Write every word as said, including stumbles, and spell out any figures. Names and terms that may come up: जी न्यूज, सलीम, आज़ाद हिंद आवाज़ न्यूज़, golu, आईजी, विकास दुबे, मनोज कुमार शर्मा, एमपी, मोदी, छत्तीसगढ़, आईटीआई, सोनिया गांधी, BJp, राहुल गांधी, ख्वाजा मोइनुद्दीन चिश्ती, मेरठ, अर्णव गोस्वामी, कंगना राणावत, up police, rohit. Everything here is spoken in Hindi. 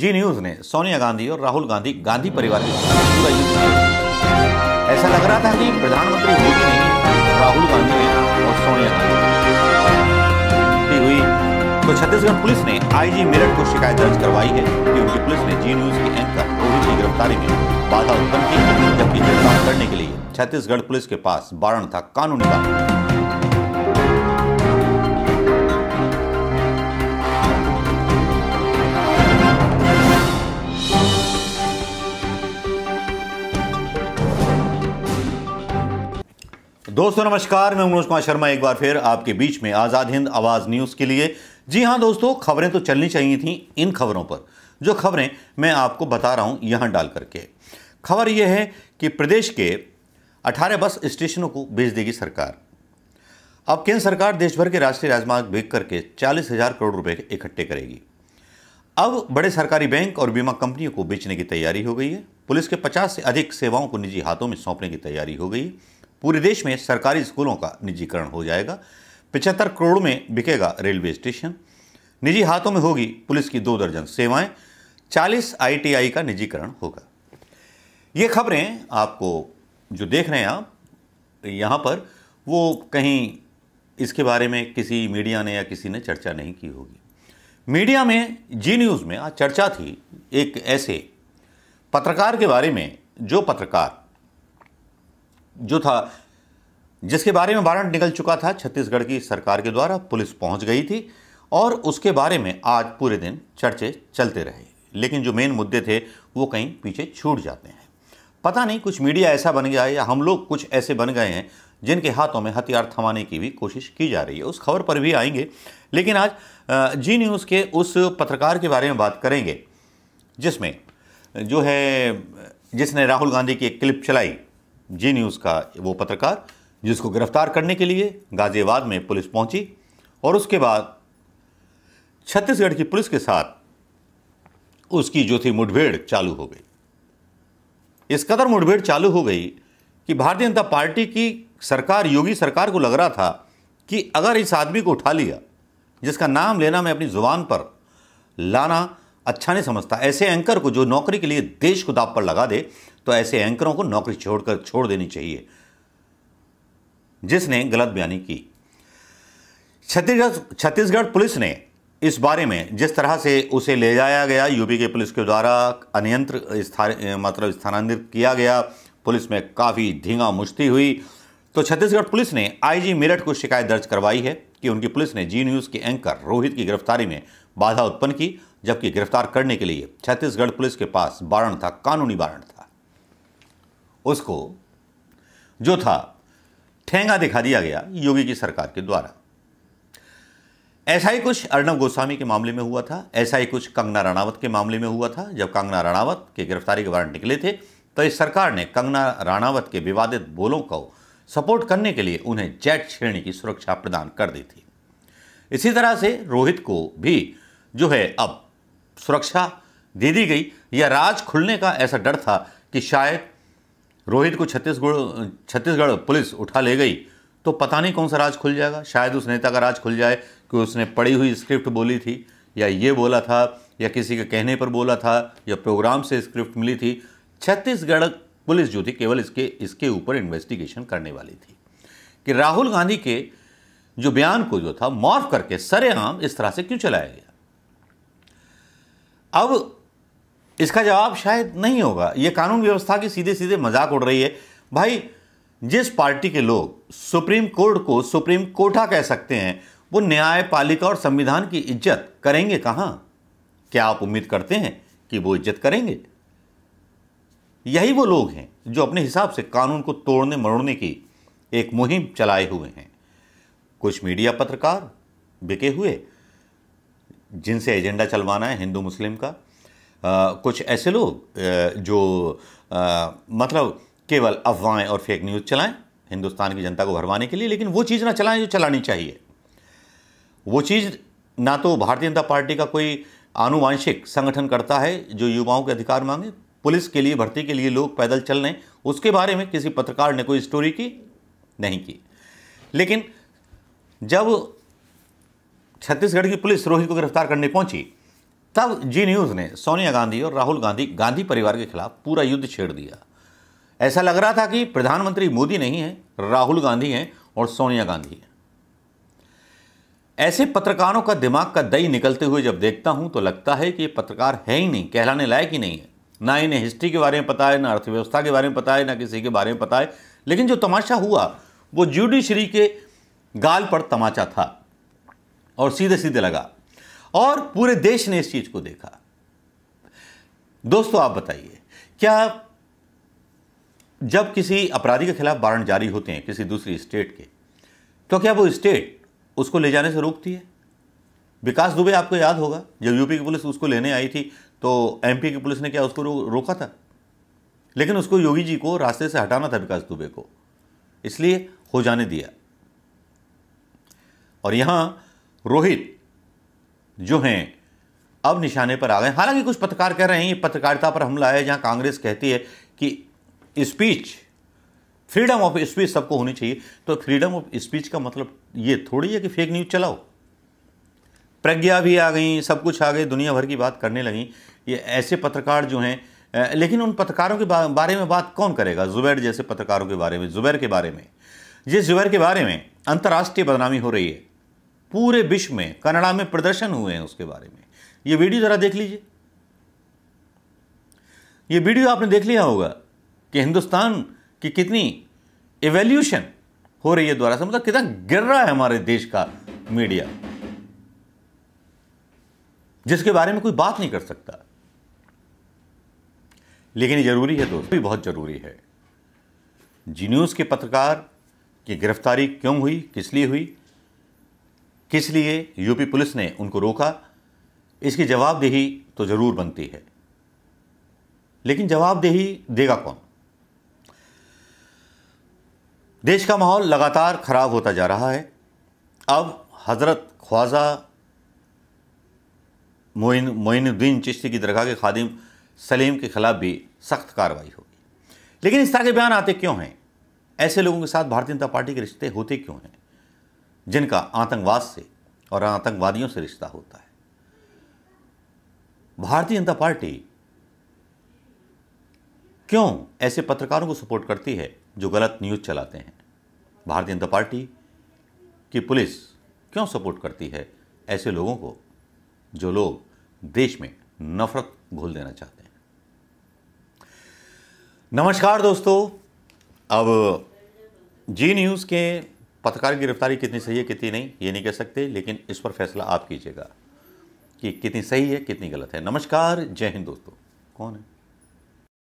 जी न्यूज ने सोनिया गांधी और राहुल गांधी गांधी परिवार के साथ पूरा युद्ध किया। ऐसा लग रहा था कि प्रधानमंत्री मोदी ने राहुल गांधी ने और सोनिया गांधी हुई। तो छत्तीसगढ़ पुलिस ने आईजी मेरठ को शिकायत दर्ज करवाई है कि उनकी पुलिस ने जी न्यूज के एंकर रोहित की गिरफ्तारी में बाधा उत्पन्न की, जबकि गिरफ्तार करने के लिए छत्तीसगढ़ पुलिस के पास वारंट था। कानूनी बात दोस्तों नमस्कार, मैं मनोज कुमार शर्मा एक बार फिर आपके बीच में आज़ाद हिंद आवाज़ न्यूज़ के लिए। जी हाँ दोस्तों, खबरें तो चलनी चाहिए थी इन खबरों पर, जो खबरें मैं आपको बता रहा हूँ यहाँ डाल करके। खबर यह है कि प्रदेश के अठारह बस स्टेशनों को बेच देगी सरकार। अब केंद्र सरकार देश भर के राष्ट्रीय राजमार्ग बेच करके चालीस हज़ार करोड़ रुपये इकट्ठे करेगी। अब बड़े सरकारी बैंक और बीमा कंपनियों को बेचने की तैयारी हो गई है। पुलिस के पचास से अधिक सेवाओं को निजी हाथों में सौंपने की तैयारी हो गई है। पूरे देश में सरकारी स्कूलों का निजीकरण हो जाएगा। पचहत्तर करोड़ में बिकेगा रेलवे स्टेशन। निजी हाथों में होगी पुलिस की दो दर्जन सेवाएं। चालीस आईटीआई का निजीकरण होगा। ये खबरें आपको जो देख रहे हैं आप यहाँ पर, वो कहीं इसके बारे में किसी मीडिया ने या किसी ने चर्चा नहीं की होगी। मीडिया में जी न्यूज़ में आज चर्चा थी एक ऐसे पत्रकार के बारे में, जो पत्रकार जो था जिसके बारे में वारंट निकल चुका था छत्तीसगढ़ की सरकार के द्वारा, पुलिस पहुंच गई थी और उसके बारे में आज पूरे दिन चर्चे चलते रहे। लेकिन जो मेन मुद्दे थे वो कहीं पीछे छूट जाते हैं। पता नहीं कुछ मीडिया ऐसा बन गया है या हम लोग कुछ ऐसे बन गए हैं जिनके हाथों में हथियार थमाने की भी कोशिश की जा रही है। उस खबर पर भी आएंगे, लेकिन आज जी न्यूज़ के उस पत्रकार के बारे में बात करेंगे जिसमें जो है जिसने राहुल गांधी की एक क्लिप चलाई। जी न्यूज़ का वो पत्रकार जिसको गिरफ्तार करने के लिए गाजियाबाद में पुलिस पहुंची और उसके बाद छत्तीसगढ़ की पुलिस के साथ उसकी जो थी मुठभेड़ चालू हो गई। इस कदर मुठभेड़ चालू हो गई कि भारतीय जनता पार्टी की सरकार, योगी सरकार को लग रहा था कि अगर इस आदमी को उठा लिया, जिसका नाम लेना मैं अपनी जुबान पर लाना अच्छा नहीं समझता, ऐसे एंकर को जो नौकरी के लिए देश को दांव पर लगा दे, तो ऐसे एंकरों को नौकरी छोड़कर छोड़ देनी चाहिए, जिसने गलत बयानी की। छत्तीसगढ़ छत्तीसगढ़ पुलिस ने इस बारे में जिस तरह से उसे ले जाया गया, यूपी के पुलिस के द्वारा अनियंत्रित स्थान मतलब स्थानांतरित किया गया, पुलिस में काफ़ी धींगा मुश्ती हुई। तो छत्तीसगढ़ पुलिस ने आईजी मेरठ को शिकायत दर्ज करवाई है कि उनकी पुलिस ने जी न्यूज़ के एंकर रोहित की गिरफ्तारी में बाधा उत्पन्न की, जबकि गिरफ्तार करने के लिए छत्तीसगढ़ पुलिस के पास वारंट था। कानूनी वारंट था। उसको जो था ठेंगा दिखा दिया गया योगी की सरकार के द्वारा। ऐसा ही कुछ अर्णव गोस्वामी के मामले में हुआ था। ऐसा ही कुछ कंगना राणावत के मामले में हुआ था। जब कंगना राणावत के गिरफ्तारी के वारंट निकले थे, तो इस सरकार ने कंगना राणावत के विवादित बोलों को सपोर्ट करने के लिए उन्हें जेट श्रेणी की सुरक्षा प्रदान कर दी थी। इसी तरह से रोहित को भी जो है अब सुरक्षा दे दी गई। यह राज खुलने का ऐसा डर था कि शायद रोहित को छत्तीसगढ़ छत्तीसगढ़ पुलिस उठा ले गई तो पता नहीं कौन सा राज खुल जाएगा। शायद उस नेता का राज खुल जाए कि उसने पढ़ी हुई स्क्रिप्ट बोली थी, या ये बोला था, या किसी के कहने पर बोला था, या प्रोग्राम से स्क्रिप्ट मिली थी। छत्तीसगढ़ पुलिस जो थी केवल इसके इसके ऊपर इन्वेस्टिगेशन करने वाली थी कि राहुल गांधी के जो बयान को जो था मॉर्फ करके सरेआम इस तरह से क्यों चलाया गया। अब इसका जवाब शायद नहीं होगा। ये कानून व्यवस्था की सीधे सीधे मजाक उड़ रही है। भाई, जिस पार्टी के लोग सुप्रीम कोर्ट को सुप्रीम कोठा कह सकते हैं, वो न्यायपालिका और संविधान की इज्जत करेंगे कहाँ? क्या आप उम्मीद करते हैं कि वो इज्जत करेंगे? यही वो लोग हैं जो अपने हिसाब से कानून को तोड़ने मरोड़ने की एक मुहिम चलाए हुए हैं। कुछ मीडिया पत्रकार बिके हुए, जिनसे एजेंडा चलवाना है हिंदू मुस्लिम का। Uh, कुछ ऐसे लोग uh, जो uh, मतलब केवल अफवाहें और फेक न्यूज़ चलाएं हिंदुस्तान की जनता को भरवाने के लिए, लेकिन वो चीज़ ना चलाएं जो चलानी चाहिए। वो चीज़ ना तो भारतीय जनता पार्टी का कोई आनुवांशिक संगठन करता है जो युवाओं के अधिकार मांगे। पुलिस के लिए भर्ती के लिए लोग पैदल चल रहे, उसके बारे में किसी पत्रकार ने कोई स्टोरी की नहीं की। लेकिन जब छत्तीसगढ़ की पुलिस रोहित को गिरफ्तार करने पहुंची तब जी न्यूज़ ने सोनिया गांधी और राहुल गांधी गांधी परिवार के खिलाफ पूरा युद्ध छेड़ दिया। ऐसा लग रहा था कि प्रधानमंत्री मोदी नहीं हैं, राहुल गांधी हैं और सोनिया गांधी हैं। ऐसे पत्रकारों का दिमाग का दही निकलते हुए जब देखता हूं तो लगता है कि ये पत्रकार है ही नहीं, कहलाने लायक ही नहीं है। ना इन्हें हिस्ट्री के बारे में पता है, ना अर्थव्यवस्था के बारे में पता है, ना किसी के बारे में पता है। लेकिन जो तमाशा हुआ वो जुडिशरी के गाल पर तमाचा था और सीधे सीधे लगा और पूरे देश ने इस चीज़ को देखा। दोस्तों आप बताइए, क्या जब किसी अपराधी के खिलाफ वारंट जारी होते हैं किसी दूसरी स्टेट के, तो क्या वो स्टेट उसको ले जाने से रोकती है? विकास दुबे आपको याद होगा, जब यूपी की पुलिस उसको लेने आई थी तो एमपी की पुलिस ने क्या उसको रो, रोका था? लेकिन उसको योगी जी को रास्ते से हटाना था विकास दुबे को, इसलिए हो जाने दिया। और यहाँ रोहित जो हैं अब निशाने पर आ गए। हालांकि कुछ पत्रकार कह रहे हैं ये पत्रकारिता पर हमला है, जहाँ कांग्रेस कहती है कि स्पीच, फ्रीडम ऑफ स्पीच सबको होनी चाहिए। तो फ्रीडम ऑफ स्पीच का मतलब ये थोड़ी है कि फेक न्यूज़ चलाओ। प्रज्ञा भी आ गई, सब कुछ आ गई, दुनिया भर की बात करने लगी ये ऐसे पत्रकार जो हैं। लेकिन उन पत्रकारों के बारे में बात कौन करेगा? जुबैर जैसे पत्रकारों के बारे में, जुबैर के बारे में, जिस जुबैर के बारे में अंतर्राष्ट्रीय बदनामी हो रही है, पूरे विश्व में कनाडा में प्रदर्शन हुए हैं उसके बारे में। ये वीडियो ज़रा देख लीजिए। ये वीडियो आपने देख लिया होगा कि हिंदुस्तान की कितनी एवोल्यूशन हो रही है द्वारा से, मतलब कितना गिर रहा है हमारे देश का मीडिया, जिसके बारे में कोई बात नहीं कर सकता। लेकिन ये जरूरी है दोस्तों, बहुत जरूरी है। जी न्यूज़ के पत्रकार की गिरफ्तारी क्यों हुई, किस लिए हुई, किस लिए यूपी पुलिस ने उनको रोका, इसकी जवाबदेही तो ज़रूर बनती है। लेकिन जवाबदेही देगा कौन? देश का माहौल लगातार ख़राब होता जा रहा है। अब हजरत ख्वाजा मोइन मोइनुद्दीन चिश्ती की दरगाह के खादिम सलीम के खिलाफ भी सख्त कार्रवाई होगी। लेकिन इस तरह के बयान आते क्यों हैं? ऐसे लोगों के साथ भारतीय जनता पार्टी के रिश्ते होते क्यों हैं, जिनका आतंकवाद से और आतंकवादियों से रिश्ता होता है? भारतीय जनता पार्टी क्यों ऐसे पत्रकारों को सपोर्ट करती है जो गलत न्यूज़ चलाते हैं? भारतीय जनता पार्टी की पुलिस क्यों सपोर्ट करती है ऐसे लोगों को जो लोग देश में नफरत घोल देना चाहते हैं? नमस्कार दोस्तों, अब जी न्यूज़ के पत्रकार की गिरफ्तारी कितनी सही है कितनी नहीं ये नहीं कह सकते, लेकिन इस पर फैसला आप कीजिएगा कि कितनी सही है कितनी गलत है। नमस्कार, जय हिंद दोस्तों। कौन है?